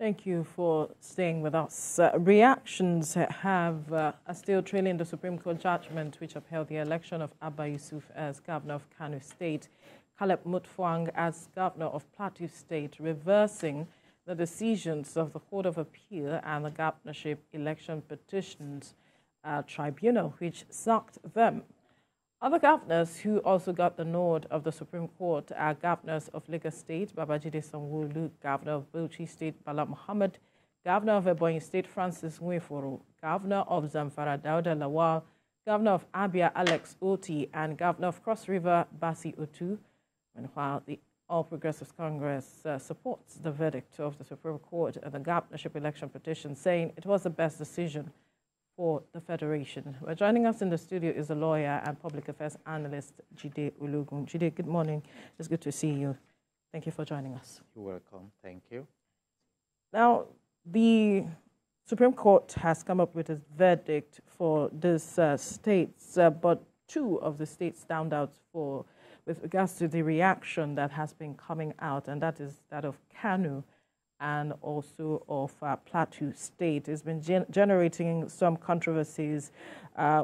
Thank you for staying with us. Reactions are still trailing the Supreme Court judgment which upheld the election of Abba Yusuf as governor of Kano State, Caleb Mutfwang as governor of Plateau State, reversing the decisions of the Court of Appeal and the governorship election petitions tribunal, which sacked them. Other governors who also got the nod of the Supreme Court are governors of Lagos State, Babajide Sanwo-Olu, governor of Bauchi State, Bala Mohammed, governor of Ebonyi State, Francis Nwefuro, governor of Zamfara, Dauda Lawal, governor of Abia, Alex Oti, and governor of Cross River, Bassey Otu. Meanwhile, the All Progressives Congress supports the verdict of the Supreme Court and the governorship election petition, saying it was the best decision for the Federation. Well, joining us in the studio is a lawyer and public affairs analyst, Jide Ulugun. Jide, good morning. It's good to see you. Thank you for joining us. You're welcome. Thank you. Now, the Supreme Court has come up with a verdict for these states, but two of the states stand out for with regards to the reaction that has been coming out, and that is that of Kano and also of Plateau State. It's been generating some controversies.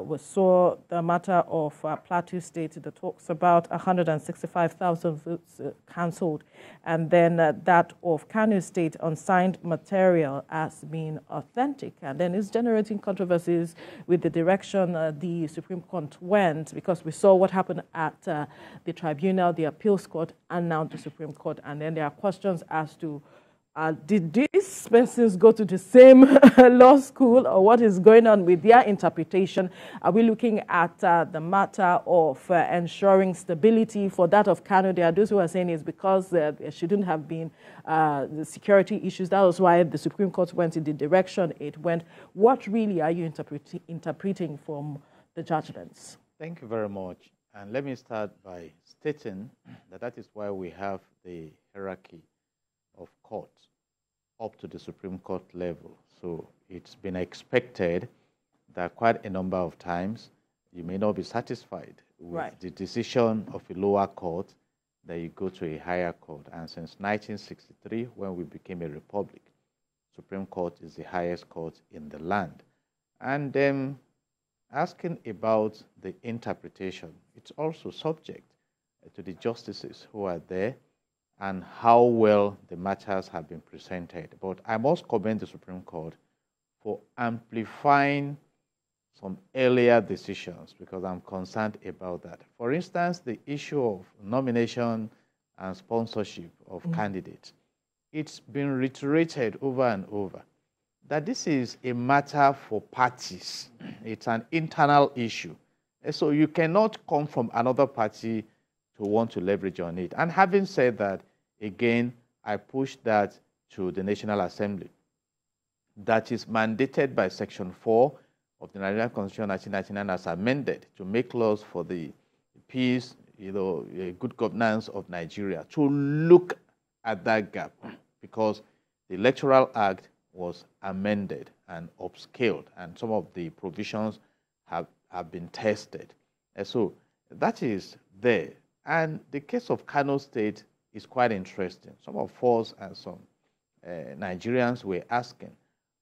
We saw the matter of Plateau State, the talks about 165,000 votes cancelled, and then that of Kano State, unsigned material as being authentic. And then it's generating controversies with the direction the Supreme Court went, because we saw what happened at the tribunal, the appeals court, and now the Supreme Court. And then there are questions as to did these persons go to the same law school, or what is going on with their interpretation? Are we looking at the matter of ensuring stability? For that of Kano, there are those who are saying it's because there shouldn't have been the security issues. That was why the Supreme Court went in the direction it went. What really are you interpreting from the judgments? Thank you very much. And let me start by stating that that is why we have the hierarchy of court up to the Supreme Court level. So it's been expected that quite a number of times you may not be satisfied with the decision of a lower court, that you go to a higher court. And since 1963, when we became a republic, Supreme Court is the highest court in the land. And asking about the interpretation, it's also subject to the justices who are there and how well the matters have been presented. But I must commend the Supreme Court for amplifying some earlier decisions, because I'm concerned about that. For instance, the issue of nomination and sponsorship of candidates. It's been reiterated over and over that this is a matter for parties. It's an internal issue. So you cannot come from another party to want to leverage on it. And having said that, again, I push that to the National Assembly. That is mandated by Section 4 of the Nigerian Constitution 1999 as amended to make laws for the peace, good governance of Nigeria, to look at that gap, because the Electoral Act was amended and upscaled, and some of the provisions have been tested. And so that is there. And the case of Kano State is quite interesting. Some of us and some Nigerians were asking,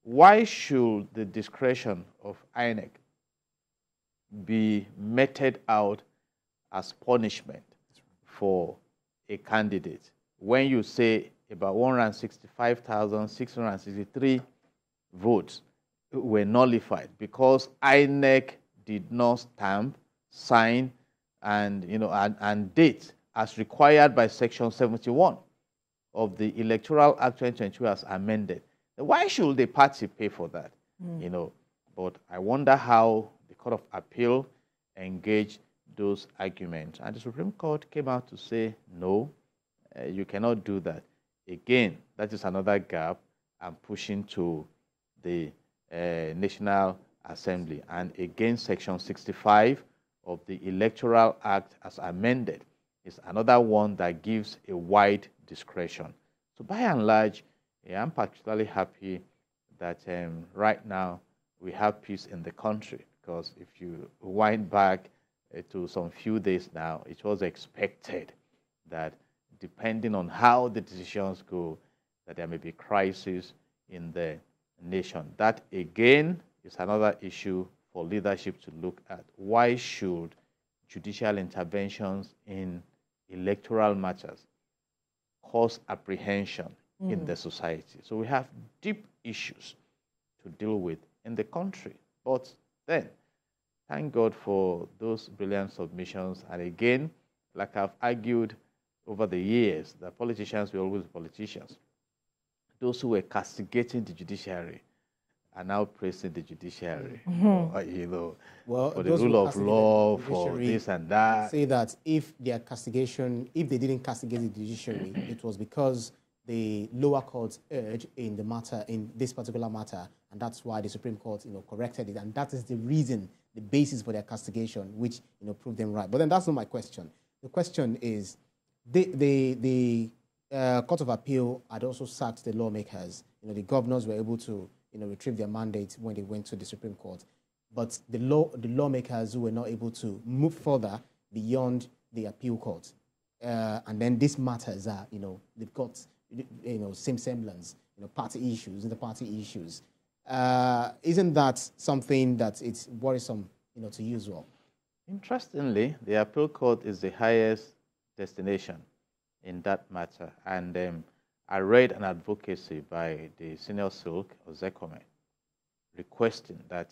why should the discretion of INEC be meted out as punishment for a candidate when you say about 165,663 votes were nullified because INEC did not stamp, sign, and date as required by Section 71 of the Electoral Act 2022 as amended. Why should the party pay for that? But I wonder how the Court of Appeal engaged those arguments. And the Supreme Court came out to say, no, you cannot do that. Again, that is another gap I'm pushing to the National Assembly. And again, Section 65 of the Electoral Act as amended is another one that gives a wide discretion. So by and large, I'm particularly happy that right now we have peace in the country, because if you wind back to some few days now, it was expected that depending on how the decisions go, that there may be crisis in the nation. That, again, is another issue for leadership to look at. Why should judicial interventions in electoral matters cause apprehension in the society? So we have deep issues to deal with in the country. But then, thank God for those brilliant submissions. And again, like I've argued over the years, that politicians were always politicians. Those who were castigating the judiciary are now praising the judiciary, for, for the rule of law, for this and that. Say that if their castigation, if they didn't castigate the judiciary, it was because the lower courts erred in the matter, in this particular matter, and that's why the Supreme Court, corrected it, and that is the reason, the basis for their castigation, which proved them right. But then that's not my question. The question is, the Court of Appeal had also sacked the lawmakers. The governors were able to retrieve their mandate when they went to the Supreme Court. But the lawmakers who were not able to move further beyond the appeal court. And then these matters are, they've got, same semblance, party issues, isn't that something that it's worrisome, to use well? Interestingly, the appeal court is the highest destination in that matter. And I read an advocacy by the senior silk, Ozekome, requesting that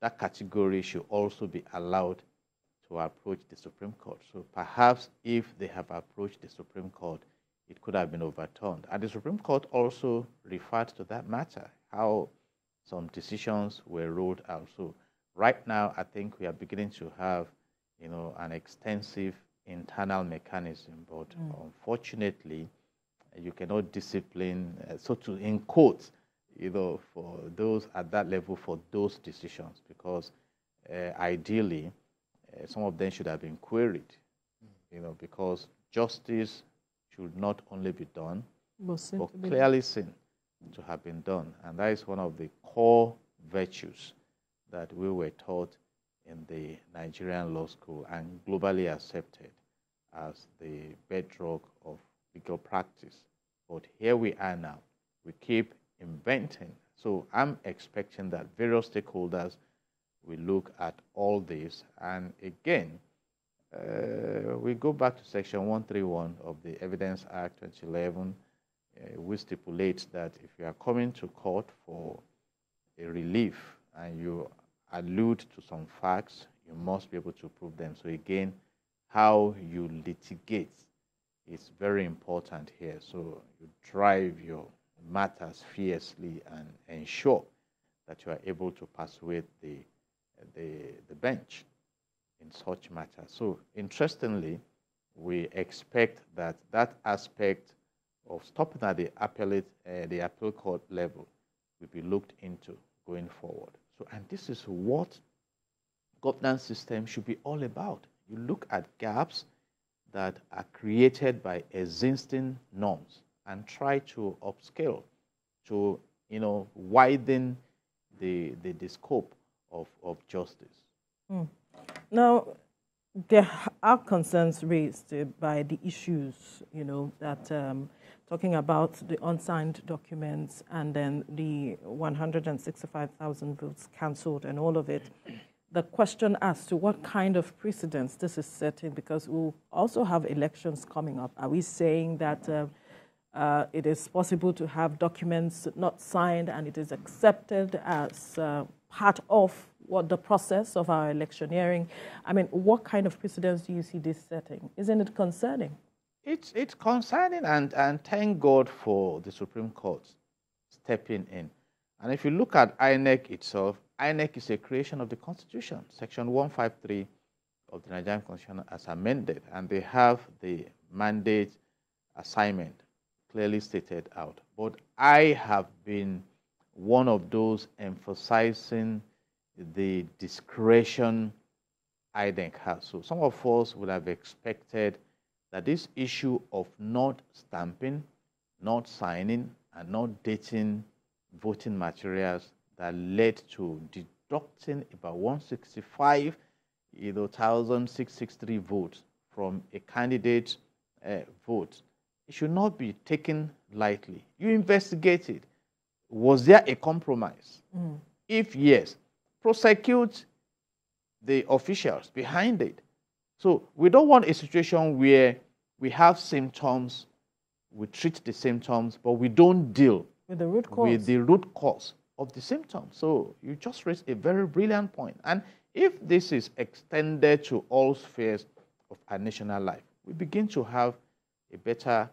that category should also be allowed to approach the Supreme Court. So perhaps if they have approached the Supreme Court, it could have been overturned. And the Supreme Court also referred to that matter, how some decisions were ruled out. So right now, I think we are beginning to have, an extensive internal mechanism, but unfortunately, you cannot discipline, so to in quotes, for those at that level for those decisions, because ideally, some of them should have been queried, because justice should not only be done, but clearly seen to have been done. And that is one of the core virtues that we were taught in the Nigerian law school and globally accepted as the bedrock of legal practice. But here we are now. We keep inventing. So I'm expecting that various stakeholders will look at all this. And again, we go back to Section 131 of the Evidence Act 2011, which stipulates that if you are coming to court for a relief and you allude to some facts, you must be able to prove them. So again, how you litigate is very important here. So you drive your matters fiercely and ensure that you are able to persuade the bench in such matters. So interestingly, we expect that that aspect of stopping at the appeal court level will be looked into going forward. So, and this is what governance system should be all about. You look at gaps that are created by existing norms and try to upscale, to widen the scope of justice. Now, there are concerns raised by the issues, that talking about the unsigned documents and then the 165,000 votes cancelled and all of it, the question as to what kind of precedence this is setting, because we'll also have elections coming up. Are we saying that it is possible to have documents not signed and it is accepted as part of what the process of our electioneering? I mean, what kind of precedence do you see this setting? Isn't it concerning? It's concerning, and thank God for the Supreme Court stepping in. And if you look at INEC itself, INEC is a creation of the Constitution, Section 153 of the Nigerian Constitution as amended, and they have the mandate assignment clearly stated out. But I have been one of those emphasizing the discretion INEC has. So some of us would have expected that this issue of not stamping, not signing, and not dating voting materials that led to deducting about 165,663 votes from a candidate's vote, it should not be taken lightly. You investigated. Was there a compromise? Mm. If yes, prosecute the officials behind it. So we don't want a situation where we have symptoms, we treat the symptoms, but we don't deal with the root cause, of the symptoms. So you just raised a very brilliant point. And if this is extended to all spheres of our national life, we begin to have a better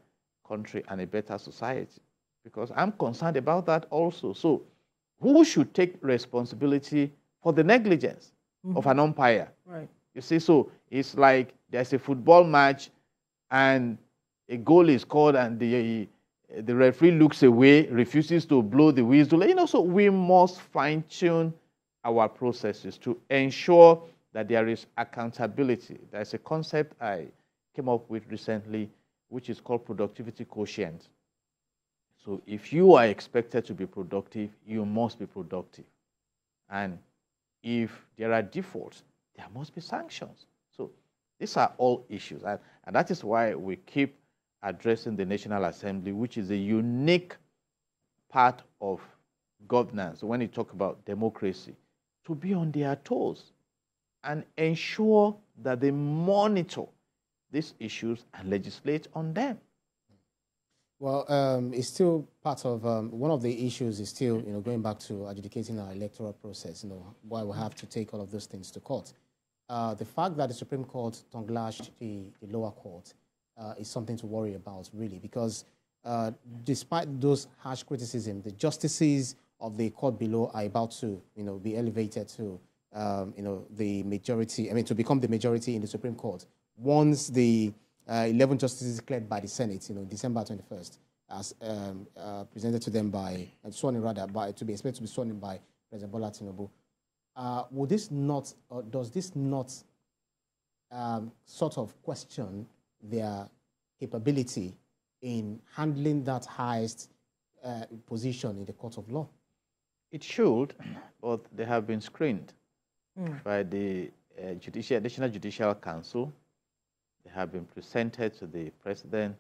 country and a better society. Because I'm concerned about that also. So who should take responsibility for the negligence of an umpire? Right. You see, so it's like there's a football match and a goal is scored and the referee looks away, refuses to blow the whistle. You know, so we must fine-tune our processes to ensure that there is accountability. There's a concept I came up with recently, which is called productivity quotient. So if you are expected to be productive, you must be productive. And if there are defaults, there must be sanctions. So these are all issues. And that is why we keep addressing the National Assembly, which is a unique part of governance when you talk about democracy, to be on their toes and ensure that they monitor these issues and legislate on them. Well, it's still part of one of the issues is still, you know, going back to adjudicating our electoral process, you know, why we have to take all of those things to court. The fact that the Supreme Court tongue-lashed the lower court is something to worry about, really, because despite those harsh criticisms, the justices of the court below are about to, you know, be elevated to, you know, the majority, I mean, to become the majority in the Supreme Court once the 11 justices declared by the Senate, you know, December 21st, as presented to them by, sworn in rather, to be expected to be sworn in by President Bola Tinubu. Would this not, or does this not sort of question their capability in handling that highest position in the court of law? It should, but they have been screened by the National Judicial Council. They have been presented to the president,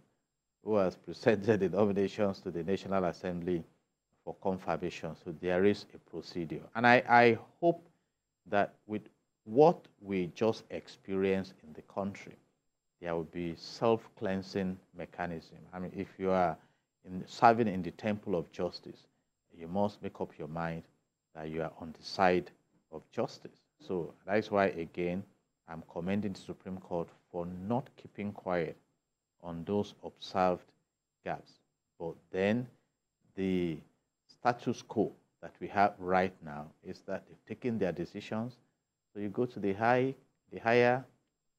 who has presented the nominations to the National Assembly for confirmation. So there is a procedure. And I hope that with what we just experienced in the country, there will be self-cleansing mechanism. I mean, if you are serving in the temple of justice, you must make up your mind that you are on the side of justice. So that's why, again, I'm commending the Supreme Court for not keeping quiet on those observed gaps. But then the status quo that we have right now is that they've taken their decisions. So you go to the higher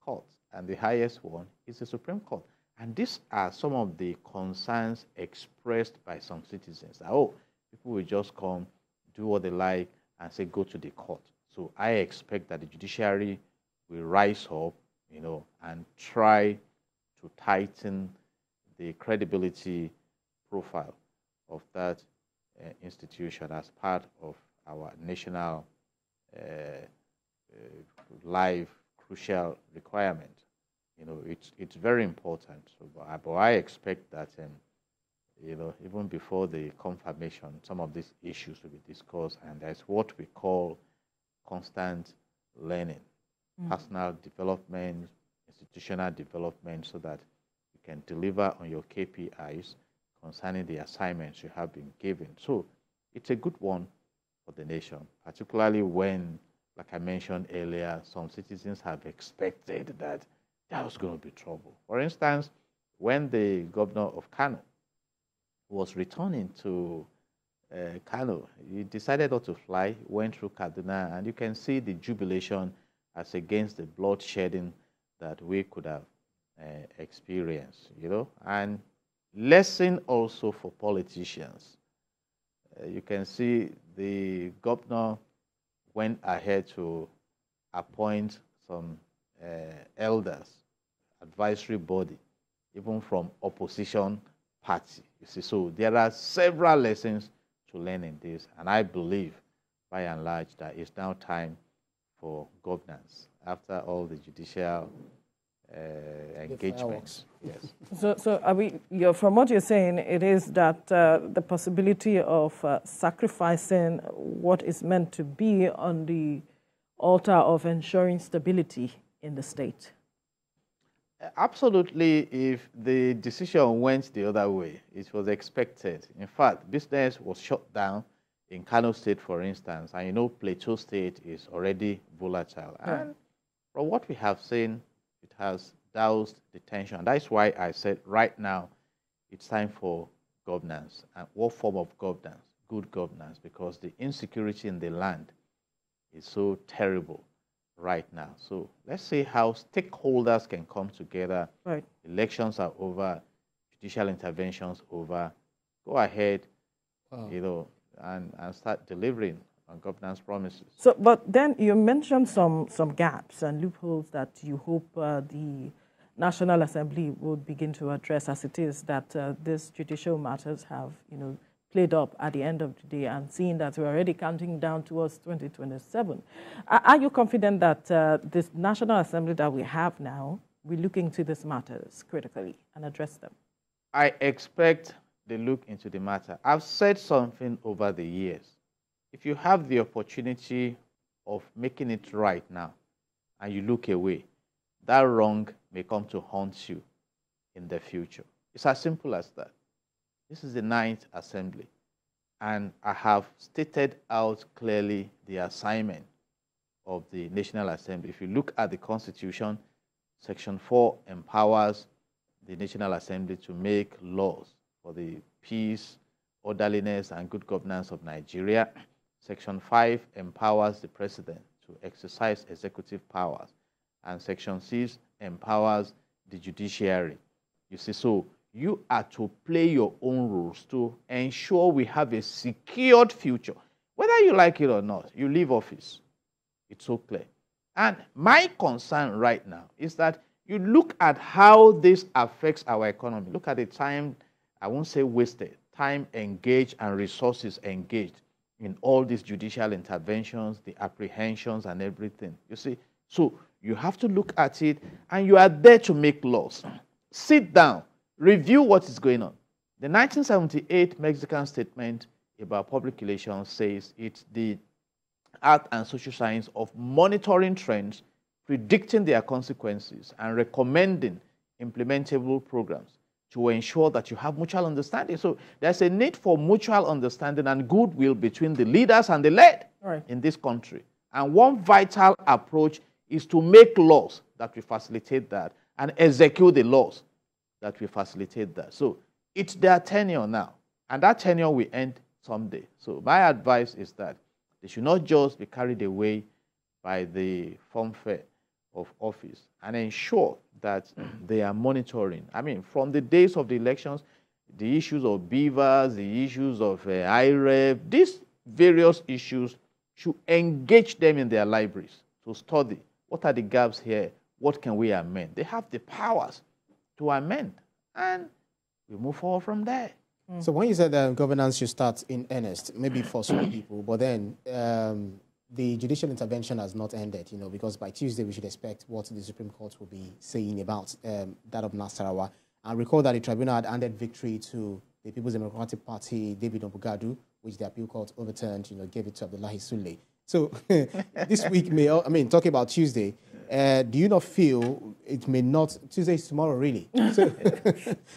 courts, and the highest one is the Supreme Court. And these are some of the concerns expressed by some citizens. Oh, people will just come, do what they like, and say, go to the court. So I expect that the judiciary will rise up, you know, and try to tighten the credibility profile of that institution as part of our national life crucial requirement. You know, it's very important. So, but I expect that, you know, even before the confirmation, some of these issues will be discussed, and that's what we call constant learning. Personal development, institutional development, so that you can deliver on your KPIs concerning the assignments you have been given. So it's a good one for the nation, particularly when, like I mentioned earlier, some citizens have expected that there was going to be trouble. For instance, when the governor of Kano was returning to Kano, he decided not to fly, went through Kaduna, and you can see the jubilation as against the bloodshedding that we could have experienced, you know. And lesson also for politicians. You can see the governor went ahead to appoint some elders, advisory body, even from opposition party. You see, so there are several lessons to learn in this, and I believe, by and large, that it's now time for governance after all the judicial engagements. Yes. So are we, from what you're saying, it is that the possibility of sacrificing what is meant to be on the altar of ensuring stability in the state? Absolutely, if the decision went the other way, it was expected. In fact, business was shut down in Kano State, for instance, and you know Plateau State is already volatile. Yeah. And from what we have seen, it has doused the tension. That's why I said right now it's time for governance. And what form of governance? Good governance, because the insecurity in the land is so terrible right now. So let's see how stakeholders can come together. Right. Elections are over, judicial interventions over. Go ahead, and start delivering on governance promises. So, but then you mentioned some gaps and loopholes that you hope the National Assembly would begin to address, as it is that these judicial matters have, played up at the end of the day, and seeing that we're already counting down towards 2027. Are you confident that this National Assembly that we have now will look into these matters critically and address them? I expect they look into the matter. I've said something over the years. If you have the opportunity of making it right now and you look away, that wrong may come to haunt you in the future. It's as simple as that. This is the 9th Assembly, and I have stated out clearly the assignment of the National Assembly. If you look at the Constitution, Section 4 empowers the National Assembly to make laws for the peace, orderliness, and good governance of Nigeria. Section 5 empowers the President to exercise executive powers, and Section 6 empowers the judiciary. You see, so you are to play your own rules to ensure we have a secured future. Whether you like it or not, you leave office. It's so clear. And my concern right now is that you look at how this affects our economy. Look at the time, I won't say wasted, time engaged and resources engaged in all these judicial interventions, the apprehensions and everything. You see, so you have to look at it, and you are there to make laws. Sit down. Review what is going on. The 1978 Mexican Statement about Public Relations says it's the art and social science of monitoring trends, predicting their consequences, and recommending implementable programs to ensure that you have mutual understanding. So there's a need for mutual understanding and goodwill between the leaders and the led in this country. And one vital approach is to make laws that will facilitate that and execute the laws that we facilitate that. So it's their tenure now, and that tenure will end someday. So my advice is that they should not just be carried away by the funfair of office, and ensure that they are monitoring. I mean, from the days of the elections, the issues of beavers, the issues of IREV, these various issues should engage them in their libraries to study what are the gaps here, what can we amend. They have the powers to amend, and we move forward from there. Mm. So when you said that governance should start in earnest, maybe for some people, but then the judicial intervention has not ended, because by Tuesday we should expect what the Supreme Court will be saying about that of Nasarawa. And recall that the tribunal had handed victory to the People's Democratic Party, David Obugadu, which the appeal court overturned, gave it to Abdullahi Sule. So this week may, talking about Tuesday, do you not feel it may not, Tuesday is tomorrow really, so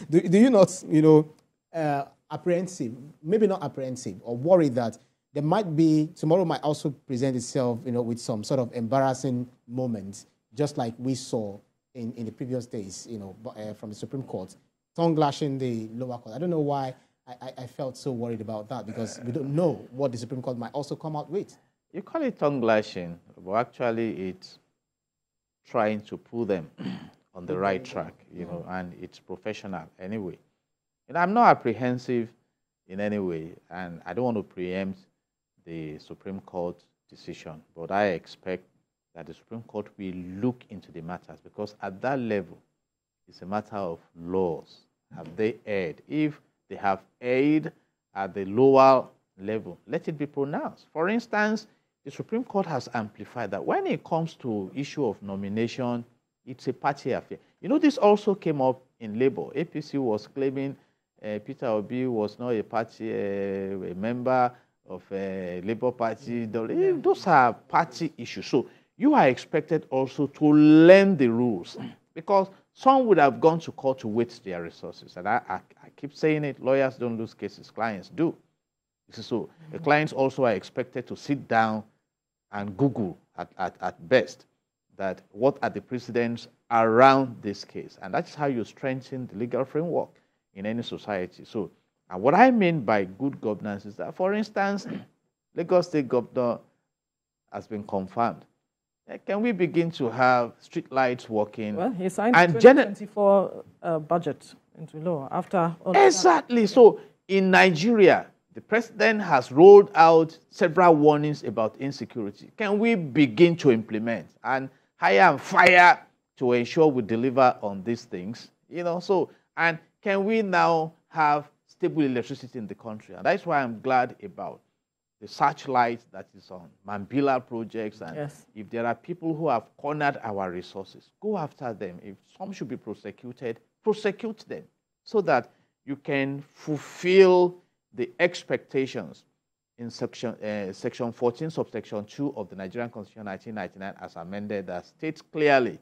do you not, apprehensive, maybe not apprehensive, or worried that there might be, tomorrow might also present itself, with some sort of embarrassing moment, just like we saw in the previous days, from the Supreme Court, tongue-lashing the lower court. I don't know why I felt so worried about that, because we don't know what the Supreme Court might also come out with. You call it tongue-lashing, but actually it's trying to pull them on the right track, and it's professional anyway. And I'm not apprehensive in any way, and I don't want to preempt the Supreme Court decision, but I expect that the Supreme Court will look into the matters, because at that level, it's a matter of laws. Have they erred? If they have erred at the lower level, let it be pronounced. For instance, the Supreme Court has amplified that when it comes to issue of nomination It's a party affair. You know, this also came up in Labour. APC was claiming Peter Obi was not a party a member of Labour Party. Those are party issues. So you are expected also to learn the rules, because some would have gone to court to waste their resources. And I keep saying it, lawyers don't lose cases, clients do. So the clients also are expected to sit down and Google at best that what are the precedents around this case. And that's how you strengthen the legal framework in any society. So, and what I mean by good governance is that, for instance, Lagos State Governor has been confirmed. Can we begin to have street lights working? Well, he signed the 2024 budget into law after all. Exactly. So in Nigeria, the president has rolled out several warnings about insecurity. Can we begin to implement and hire and fire to ensure we deliver on these things? You know, so, and can we now have stable electricity in the country? And that's why I'm glad about the searchlight that is on Mambila projects. And yes, if there are people who have cornered our resources, go after them. If some should be prosecuted, prosecute them, so that you can fulfill the expectations in section 14, subsection 2 of the Nigerian Constitution 1999, as amended, that states clearly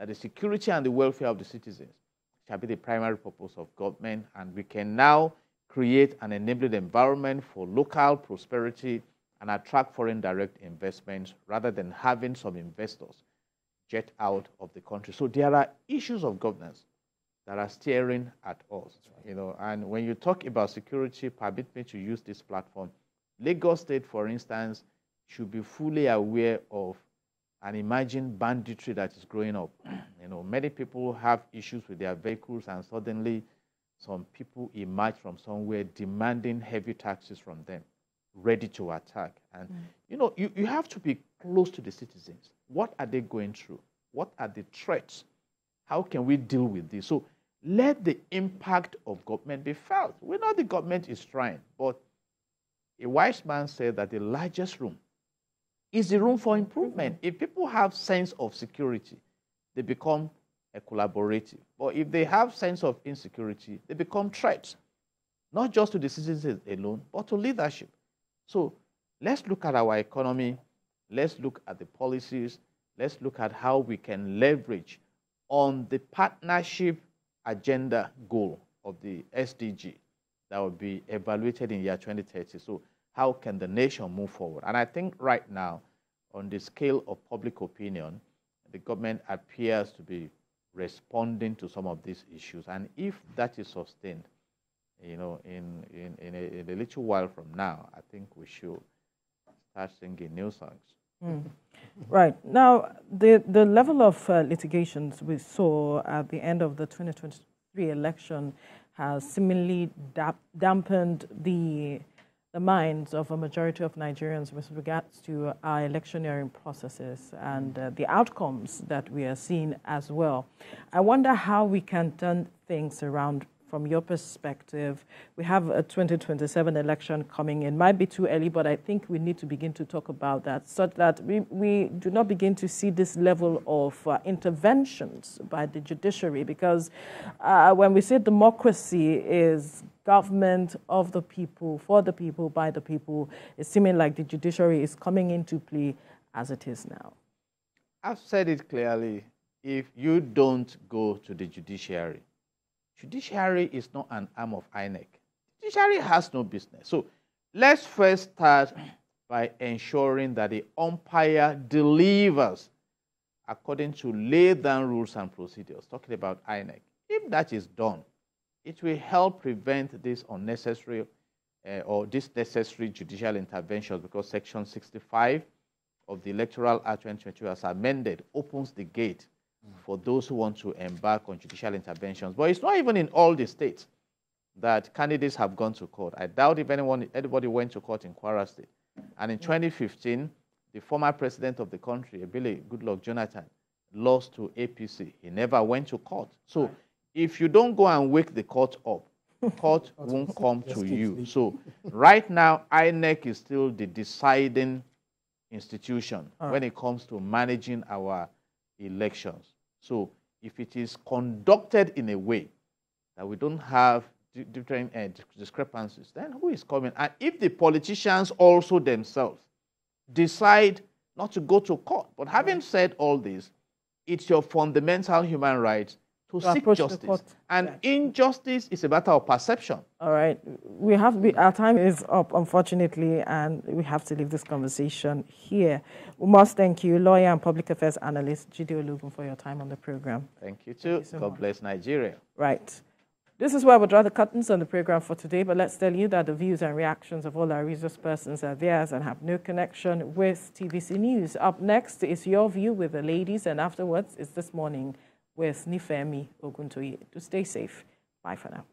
that the security and the welfare of the citizens shall be the primary purpose of government. And we can now create an enabling environment for local prosperity and attract foreign direct investments, rather than having some investors jet out of the country. So there are issues of governance that are staring at us, you know. And when you talk about security, permit me to use this platform. Lagos State, for instance, should be fully aware of and imagine banditry that is growing up. You know, many people have issues with their vehicles, and suddenly some people emerge from somewhere demanding heavy taxes from them, ready to attack. And, you know, you have to be close to the citizens. What are they going through? What are the threats? How can we deal with this? So let the impact of government be felt. We know the government is trying, but a wise man said that the largest room is the room for improvement. If people have sense of security, they become a collaborative. Or if they have sense of insecurity, they become threats, not just to the citizens alone, but to leadership. So let's look at our economy. Let's look at the policies. Let's look at how we can leverage on the partnership agenda goal of the SDG that will be evaluated in year 2030. So how can the nation move forward? And I think right now, on the scale of public opinion, the government appears to be responding to some of these issues. And if that is sustained, you know, in a little while from now, I think we should start singing new songs. Right. Now, the level of litigations we saw at the end of the 2023 election has seemingly dampened the minds of a majority of Nigerians with regards to our electioneering processes and the outcomes that we are seeing as well. I wonder how we can turn things around from your perspective. We have a 2027 election coming in. Might be too early, but I think we need to begin to talk about that, so that we do not begin to see this level of interventions by the judiciary, because when we say democracy is government of the people, for the people, by the people, it's seeming like the judiciary is coming into play as it is now. I've said it clearly. If you don't go to the judiciary, judiciary is not an arm of INEC. Judiciary has no business. So let's first start by ensuring that the umpire delivers according to laid down rules and procedures, talking about INEC. If that is done, it will help prevent this unnecessary or necessary judicial interventions, because Section 65 of the Electoral Act 2022 as amended opens the gate for those who want to embark on judicial interventions. But it's not even in all the states that candidates have gone to court. I doubt if anybody went to court in Kwara State. And in 2015, the former president of the country, Goodluck Jonathan, lost to APC. He never went to court. So if you don't go and wake the court up, court won't come to you. So right now, INEC is still the deciding institution when it comes to managing our elections. So if it is conducted in a way that we don't have different discrepancies, then who is coming? And if the politicians also themselves decide not to go to court, but having said all this, it's your fundamental human right to seek justice. And right. Injustice is a matter of perception. All right. We have our time is up, unfortunately, and we have to leave this conversation here. We must thank you, lawyer and public affairs analyst Jide Olugun, for your time on the program. Thank you, too. So God bless Nigeria. Right. This is where I would draw the curtains on the program for today, but let's tell you that the views and reactions of all our resource persons are theirs and have no connection with TVC News. Up next is Your View with the ladies, and afterwards is This Morning with Nifemi Oguntuyi. To stay safe. Bye for now.